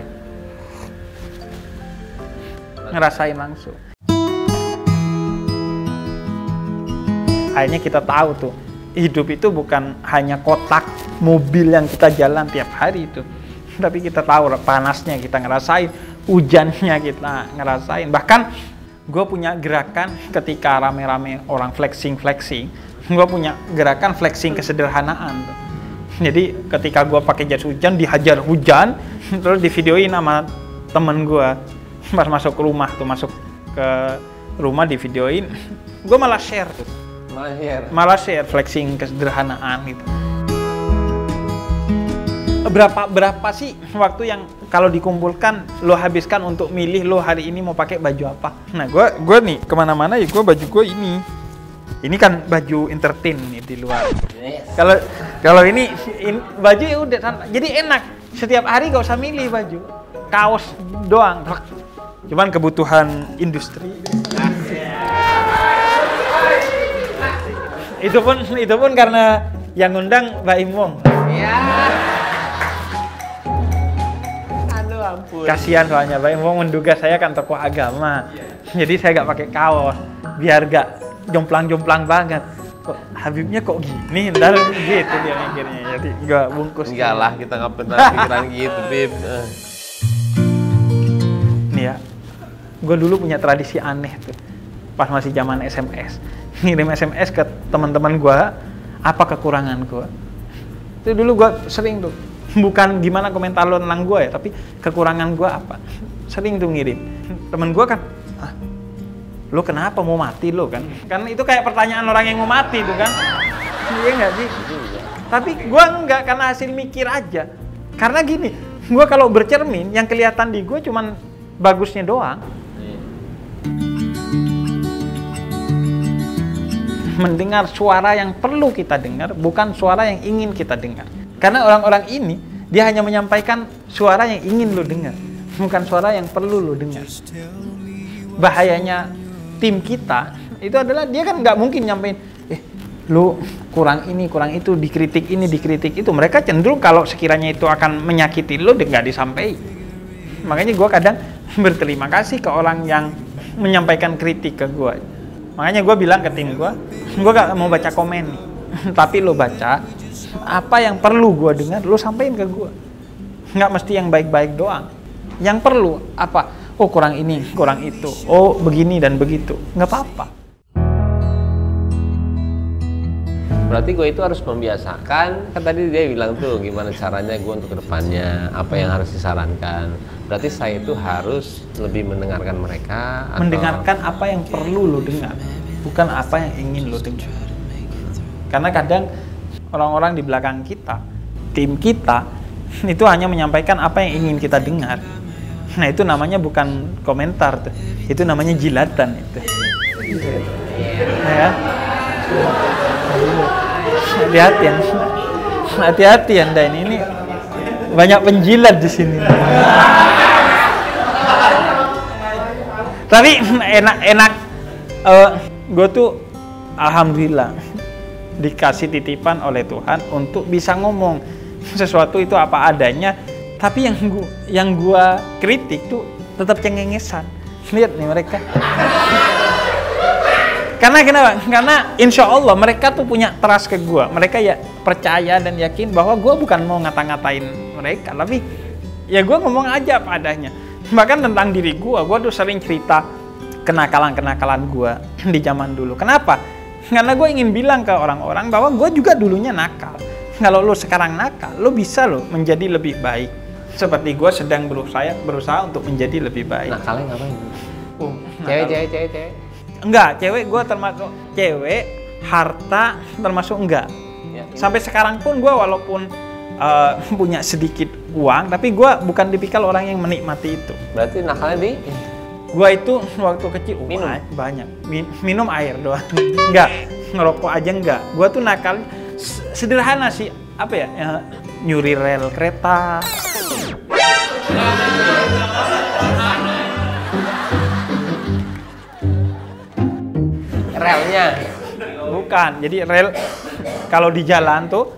ngerasain langsung. Akhirnya kita tahu tuh, hidup itu bukan hanya kotak mobil yang kita jalan tiap hari itu, tapi kita tahu panasnya kita ngerasain, hujannya kita ngerasain. Bahkan gue punya gerakan ketika rame-rame orang flexing-flexing, gue punya gerakan flexing kesederhanaan tuh. Jadi ketika gue pakai jas hujan, dihajar hujan, terus di videoin sama temen gue pas masuk ke rumah tuh, masuk ke rumah di videoin, gue malah share tuh, malah share, malah share flexing kesederhanaan gitu. Berapa berapa sih waktu yang kalau dikumpulkan lo habiskan untuk milih lo hari ini mau pakai baju apa? Nah gue gue nih kemana-mana ya gue baju gue ini. Ini kan baju entertain nih di luar. Kalau kalau ini, ini baju ya udah jadi enak. Setiap hari gak usah milih baju, kaos doang. Cuman kebutuhan industri. Itu pun itu pun karena yang ngundang Baim Wong. Iya. Aduh ampun. Kasihan soalnya Baim Wong menduga saya kan tokoh agama. Jadi saya gak pakai kaos biar gak jomplang-jomplang banget. Kok Habibnya kok gini? Ntar gitu dia mikirnya. Jadi gak bungkus. Enggak lah, kita gak pernah pikiran gitu, Bib. Nih ya, gue dulu punya tradisi aneh tuh. Pas masih zaman S M S. Ngirim S M S ke teman-teman gue, apa kekurangan gue. Itu dulu gue sering tuh. Bukan gimana komentar lo tentang gue ya, tapi kekurangan gue apa. Sering tuh ngirim. Temen gue kan, ah, lo kenapa mau mati lo kan? Kan itu kayak pertanyaan orang yang mau mati tuh kan? Iya nggak sih? Tapi gue nggak, karena hasil mikir aja. Karena gini, gue kalau bercermin yang kelihatan di gue cuman bagusnya doang. Mendengar suara yang perlu kita dengar, bukan suara yang ingin kita dengar. Karena orang-orang ini dia hanya menyampaikan suara yang ingin lo dengar, bukan suara yang perlu lo dengar. Bahayanya tim kita itu adalah dia kan nggak mungkin nyampein eh lu kurang ini kurang itu, dikritik ini dikritik itu. Mereka cenderung kalau sekiranya itu akan menyakiti lu nggak disampaikan. Makanya gue kadang berterima kasih ke orang yang menyampaikan kritik ke gue. Makanya gue bilang ke tim gue, gue gak mau baca komen nih, tapi lu baca apa yang perlu gue dengar, lu sampein ke gue. Nggak mesti yang baik-baik doang. Yang perlu apa? Oh kurang ini, kurang itu, oh begini dan begitu, nggak apa-apa. Berarti gue itu harus membiasakan, kan tadi dia bilang tuh gimana caranya gue untuk kedepannya, apa yang harus disarankan. Berarti saya itu harus lebih mendengarkan mereka. Atau... mendengarkan apa yang perlu lo dengar, bukan apa yang ingin lo dengar. Karena kadang orang-orang di belakang kita, tim kita, itu hanya menyampaikan apa yang ingin kita dengar. Nah itu namanya bukan komentar tuh. Itu namanya jilatan itu. Ya. Hati-hati ya. Hati-hati Anda ini. Ini banyak penjilat di sini. Tapi enak-enak uh, gue tuh alhamdulillah dikasih titipan oleh Tuhan untuk bisa ngomong sesuatu itu apa adanya. Tapi yang gua, yang gua kritik tuh tetap cengengesan. Lihat nih mereka. Karena kenapa? Karena insya Allah mereka tuh punya trust ke gua. Mereka ya percaya dan yakin bahwa gua bukan mau ngata-ngatain mereka, tapi ya gua ngomong aja apa adanya. Bahkan tentang diri gua, gua tuh sering cerita kenakalan-kenakalan gua di zaman dulu. Kenapa? Karena gua ingin bilang ke orang-orang bahwa gua juga dulunya nakal. Kalau lo sekarang nakal, lo bisa lo menjadi lebih baik. Seperti gue sedang berusaha berusaha untuk menjadi lebih baik. Nakalnya ngapain? Oh, cewek, cewek, cewek, cewek. Enggak, cewek gue termasuk cewek, harta termasuk enggak. Ya, sampai sekarang pun gue walaupun uh, punya sedikit uang, tapi gue bukan tipikal orang yang menikmati itu. Berarti nakalnya di? Gue itu waktu kecil uh, minum banyak, Min minum air doang. Enggak, ngerokok aja enggak. Gue tuh nakal sederhana sih, apa ya? Ya nyuri rel kereta. Relnya? Bukan, jadi rel kalau di jalan tuh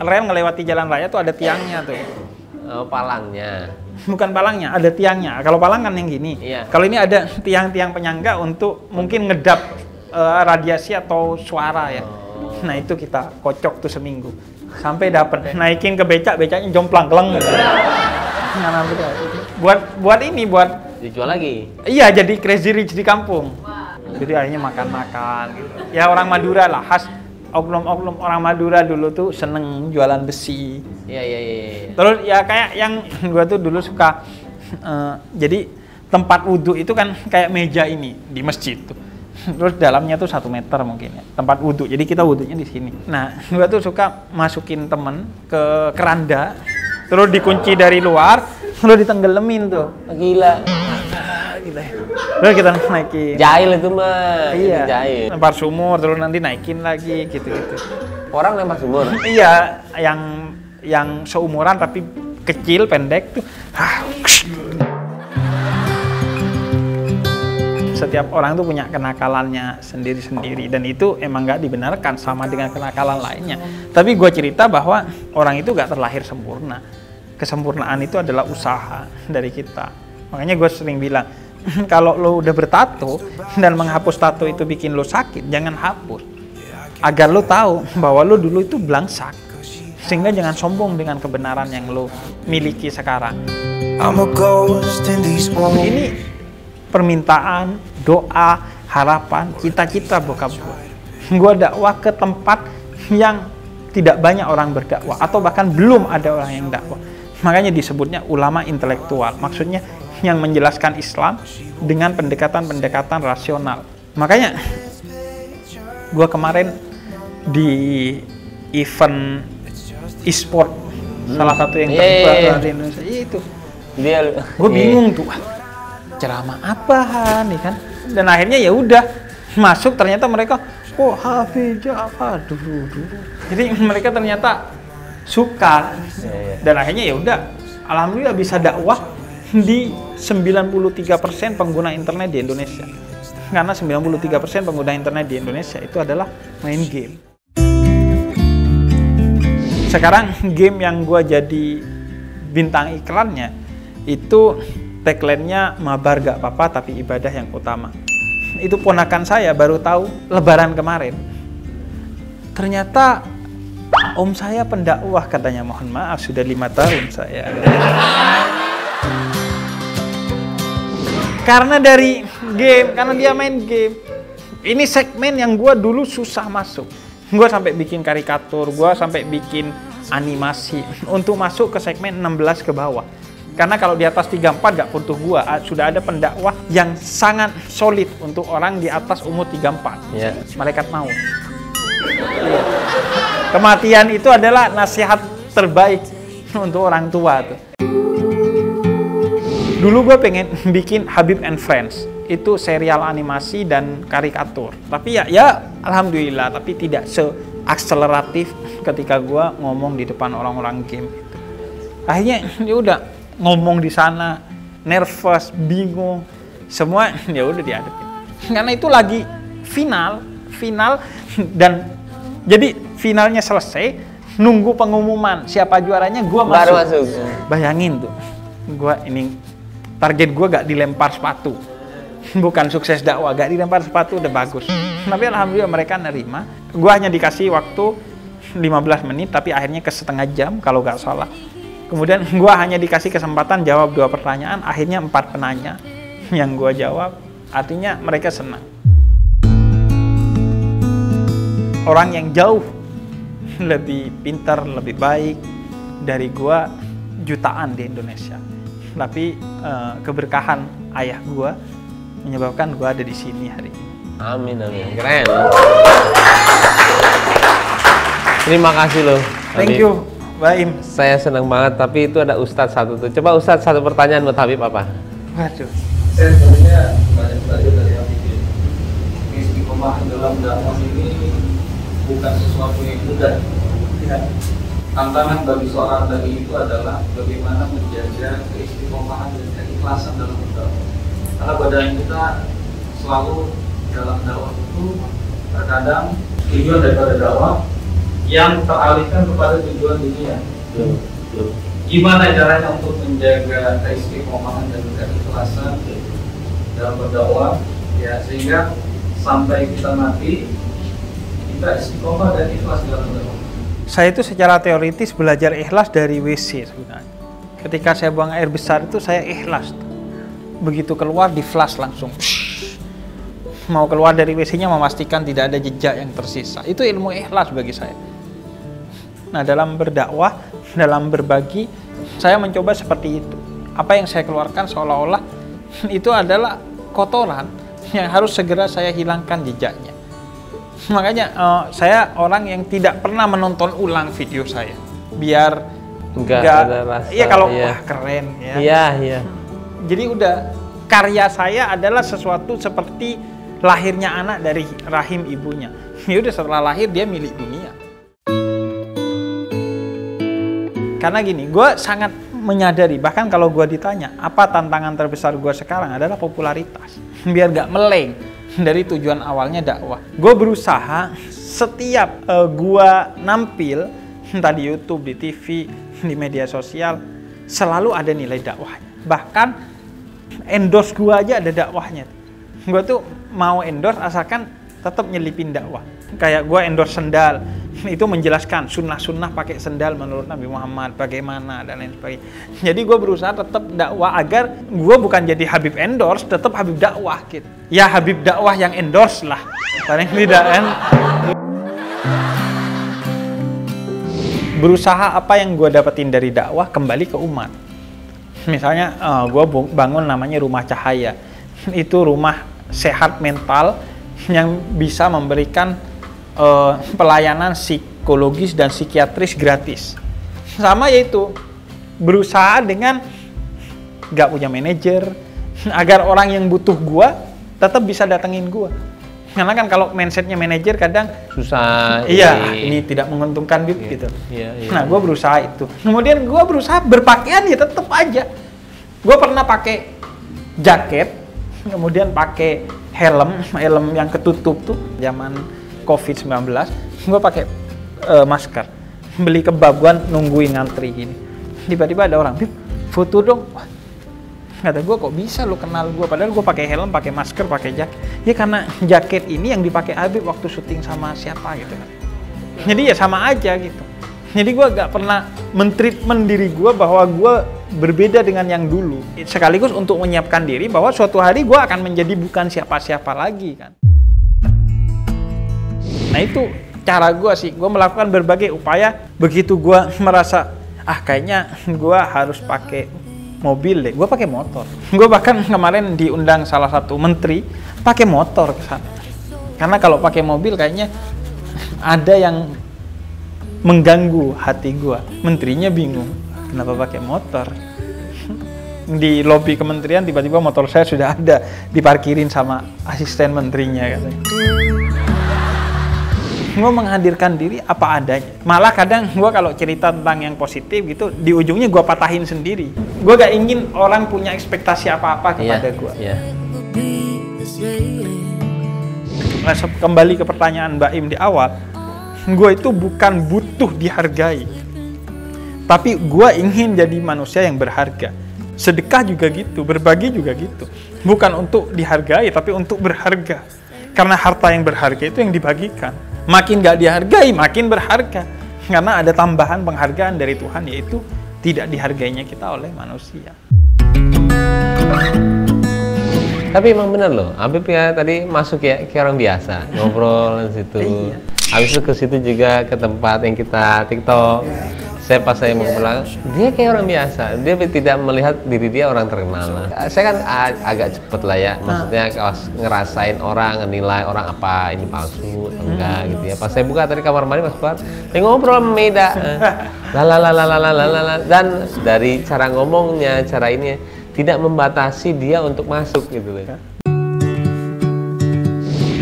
rel ngelewati jalan raya tuh ada tiangnya tuh. Oh, palangnya? Bukan palangnya, ada tiangnya. Kalau palang kan yang gini, iya. Kalau ini ada tiang-tiang penyangga untuk mungkin ngedap uh, radiasi atau suara ya. Oh. Nah itu kita kocok tuh seminggu sampai dapet, naikin ke becak, becaknya jomplang keleng gitu. Nah, buat buat ini buat dijual lagi. Iya, jadi crazy rich di kampung. Jadi akhirnya makan-makan gitu. Ya orang Madura lah, khas oknum-oknum orang Madura dulu tuh seneng jualan besi. Iya, iya, iya. Terus ya kayak yang gua tuh dulu suka uh, jadi tempat wudhu itu kan kayak meja ini di masjid tuh. Terus dalamnya tuh satu meter mungkin ya, tempat wudhu. Jadi kita wudhunya di sini. Nah, gua tuh suka masukin temen ke keranda, terus dikunci dari luar, terus ditenggelamin tuh. Gila. Gila. Terus kita naikin. Jahil itu mah. Iya. Jahil. Lempar sumur, terus nanti naikin lagi, gitu-gitu. Orang lempar sumur. Iya, yang yang seumuran tapi kecil, pendek tuh. Setiap orang tuh punya kenakalannya sendiri-sendiri dan itu emang nggak dibenarkan sama dengan kenakalan lainnya. Tapi gue cerita bahwa orang itu nggak terlahir sempurna. Kesempurnaan itu adalah usaha dari kita. Makanya gue sering bilang, kalau lo udah bertato dan menghapus tato itu bikin lo sakit, jangan hapus. Agar lo tahu bahwa lo dulu itu blangsak. Sehingga jangan sombong dengan kebenaran yang lo miliki sekarang. Ini permintaan, doa, harapan, cita-cita bokap gue. Gue dakwah ke tempat yang tidak banyak orang berdakwah atau bahkan belum ada orang yang dakwah. Makanya disebutnya ulama intelektual. Maksudnya yang menjelaskan Islam dengan pendekatan-pendekatan rasional. Makanya gue kemarin di event e-sport hmm. salah satu yang terbaik di Indonesia itu. Gue bingung tuh. Ceramah apaan nih kan, dan akhirnya ya udah masuk, ternyata mereka oh hafijah apa dulu dulu jadi mereka ternyata suka dan akhirnya ya udah alhamdulillah bisa dakwah di sembilan puluh tiga persen pengguna internet di Indonesia, karena sembilan puluh tiga persen pengguna internet di Indonesia itu adalah main game. Sekarang game yang gua jadi bintang iklannya itu tagline-nya mabar gak apa-apa tapi ibadah yang utama. Itu ponakan saya baru tahu lebaran kemarin. Ternyata om saya pendakwah, katanya. Mohon maaf, sudah lima tahun saya. Karena dari game, karena dia main game. Ini segmen yang gua dulu susah masuk. Gua sampai bikin karikatur, gua sampai bikin animasi untuk masuk ke segmen enam belas ke bawah. Karena kalau di atas tiga puluh empat gak butuh gua, sudah ada pendakwah yang sangat solid untuk orang di atas umur tiga puluh empat. Yeah. Malaikat maut. Kematian itu adalah nasihat terbaik untuk orang tua tuh. Dulu gue pengen bikin Habib and Friends. Itu serial animasi dan karikatur. Tapi ya, ya alhamdulillah, tapi tidak seakseleratif ketika gua ngomong di depan orang-orang game. Akhirnya ya udah, ngomong di sana nervous, bingung, semua ya udah dihadapin. Karena itu lagi final, final dan jadi finalnya selesai, nunggu pengumuman siapa juaranya, gua baru masuk. masuk. Bayangin tuh, gua ini target gua gak dilempar sepatu, bukan sukses dakwah, gak dilempar sepatu udah bagus. Tapi alhamdulillah mereka nerima. Gua hanya dikasih waktu lima belas menit, tapi akhirnya ke setengah jam kalau gak salah. Kemudian gue hanya dikasih kesempatan jawab dua pertanyaan, akhirnya empat penanya yang gue jawab, artinya mereka senang. Orang yang jauh lebih pintar, lebih baik dari gue jutaan di Indonesia. Tapi eh, keberkahan ayah gue menyebabkan gue ada di sini hari ini. Amin, amin. Keren. Terima kasih loh. Thank you. Baim. Saya senang banget, tapi itu ada Ustadz satu tuh. Coba Ustadz satu pertanyaan buat Habib apa? Waduh. Saya sebenarnya banyak belajar dari Habib. Istiqomah dalam dakwah ini bukan sesuatu yang mudah. Ya. Tantangan bagi seorang dai itu adalah bagaimana menjaga keistiqomahan dan keikhlasan dalam berdakwah. Karena badan kita selalu dalam dakwah itu terkadang tujuan daripada dakwah yang teralihkan kepada tujuan dunia. Gimana caranya untuk menjaga keistiqomahan dan keikhlasan dalam berdakwah, ya, sehingga sampai kita mati kita istiqomah dan ikhlas dalam berdakwah. Saya itu secara teoritis belajar ikhlas dari W C sebenarnya. Ketika saya buang air besar itu saya ikhlas. Begitu keluar di flash langsung. Psh. Mau keluar dari W C-nya memastikan tidak ada jejak yang tersisa. Itu ilmu ikhlas bagi saya. Nah, dalam berdakwah, dalam berbagi, saya mencoba seperti itu. Apa yang saya keluarkan seolah-olah itu adalah kotoran yang harus segera saya hilangkan jejaknya. Makanya uh, saya orang yang tidak pernah menonton ulang video saya biar enggak, enggak ada rasa, iya kalau iya. Wah keren ya iya, iya. Jadi udah karya saya adalah sesuatu seperti lahirnya anak dari rahim ibunya. Ya udah setelah lahir dia milik dunia. Karena gini, gue sangat menyadari, bahkan kalau gue ditanya apa tantangan terbesar gue sekarang adalah popularitas biar gak meleng dari tujuan awalnya dakwah. Gue berusaha setiap uh, gue nampil entah di YouTube, di T V, di media sosial selalu ada nilai dakwahnya. Bahkan endorse gue aja ada dakwahnya. Gue tuh mau endorse asalkan tetap nyelipin dakwah. Kayak gue endorse sendal, itu menjelaskan sunnah-sunnah pakai sendal menurut Nabi Muhammad bagaimana dan lain sebagainya. Jadi gue berusaha tetap dakwah agar gue bukan jadi Habib endorse, tetap Habib dakwah gitu. Ya Habib dakwah yang endorse lah, paling tidak kan. Berusaha apa yang gue dapetin dari dakwah kembali ke umat. Misalnya uh, gue bangun namanya Rumah Cahaya, itu rumah sehat mental yang bisa memberikan Uh, pelayanan psikologis dan psikiatris gratis. Sama yaitu berusaha dengan gak punya manajer agar orang yang butuh gua tetap bisa datengin gua. Karena kan kalau mindsetnya manajer kadang susah. Iya, iya. Ini tidak menguntungkan bib, iya, gitu. Iya, iya. Nah, gua berusaha itu. Kemudian gua berusaha berpakaian ya tetap aja. Gua pernah pakai jaket, kemudian pakai helm, helm yang ketutup tuh zaman covid sembilan belas, gue pakai uh, masker, beli kebab gue nungguin ngantri gini, tiba-tiba ada orang, Bib, foto dong. Kata gue, kok bisa lo kenal gue, padahal gue pakai helm, pakai masker, pakai jaket. Ya karena jaket ini yang dipakai Habib waktu syuting sama siapa gitu kan. Jadi ya sama aja gitu. Jadi gue gak pernah mentreatment diri gue bahwa gue berbeda dengan yang dulu. Sekaligus untuk menyiapkan diri bahwa suatu hari gue akan menjadi bukan siapa-siapa lagi kan. Nah itu cara gue sih, gue melakukan berbagai upaya. Begitu gue merasa, ah kayaknya gue harus pakai mobil deh, gue pakai motor. Gue bahkan kemarin diundang salah satu menteri, pakai motor ke sana. Karena kalau pakai mobil kayaknya ada yang mengganggu hati gue. Menterinya bingung, kenapa pakai motor? Di lobi kementerian tiba-tiba motor saya sudah ada, diparkirin sama asisten menterinya katanya. Gue menghadirkan diri apa adanya. Malah kadang gue kalau cerita tentang yang positif gitu, di ujungnya gue patahin sendiri. Gue gak ingin orang punya ekspektasi apa-apa kepada yeah, gue. Yeah. Nah, kembali ke pertanyaan Baim di awal, gue itu bukan butuh dihargai, tapi gue ingin jadi manusia yang berharga. Sedekah juga gitu, berbagi juga gitu. Bukan untuk dihargai, tapi untuk berharga. Karena harta yang berharga itu yang dibagikan. Makin gak dihargai, makin berharga. Karena ada tambahan penghargaan dari Tuhan, yaitu tidak dihargainya kita oleh manusia. Tapi emang bener loh, Habib ya tadi masuk ya kayak orang biasa, ngobrol di situ. Iya. Habis itu ke situ juga ke tempat yang kita TikTok. Saya pas saya mau pulang, dia kayak orang biasa. Dia tidak melihat diri dia orang terkenal. Saya kan agak cepet lah ya, maksudnya kalau ngerasain orang, nilai orang apa ini palsu atau enggak gitu ya. Pas saya buka tadi kamar mandi pas keluar, saya ngobrol beda. Lalalalalalalalalala. Dan dari cara ngomongnya, cara ini tidak membatasi dia untuk masuk gitu ya.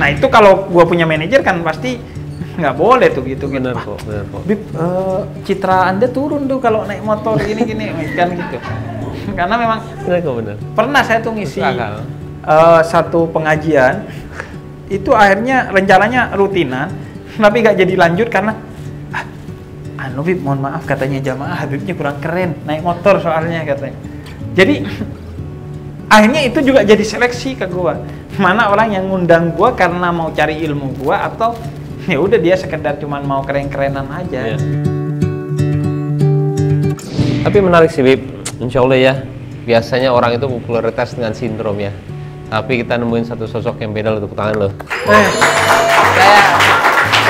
Nah itu kalau gua punya manajer kan pasti nggak boleh tuh gitu. Bener, gitu. Kok, bener, kok. Bip, uh, citra Anda turun tuh kalau naik motor gini-gini kan gitu. Karena memang bener, kok, bener. Pernah saya tuh ngisi uh, satu pengajian itu akhirnya rencananya rutinan, tapi nggak jadi lanjut karena ah, anu Bib, mohon maaf katanya jamaah Habibnya kurang keren naik motor soalnya katanya. Jadi akhirnya itu juga jadi seleksi ke gua. Mana orang yang ngundang gua karena mau cari ilmu gua atau ya udah dia sekedar cuman mau keren-kerenan aja. Ya. Tapi menarik sih Bib, insya Allah ya. Biasanya orang itu popularitas dengan sindrom ya. Tapi kita nemuin satu sosok yang beda, lo tepuk tangan lo. Eh, saya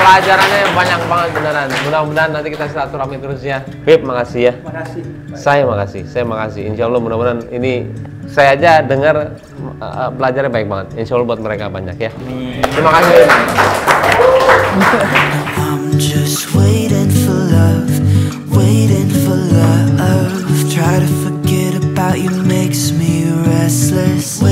pelajarannya banyak banget beneran. Mudah-mudahan nanti kita silaturahmi terus ya. Bib, makasih ya. Makasih. Saya makasih, saya makasih. Insya Allah mudah-mudahan ini saya aja dengar uh, pelajarnya baik banget. Insya Allah buat mereka banyak ya. Amin. Terima kasih. I'm just waiting for love, waiting for love. Try to forget about you makes me restless.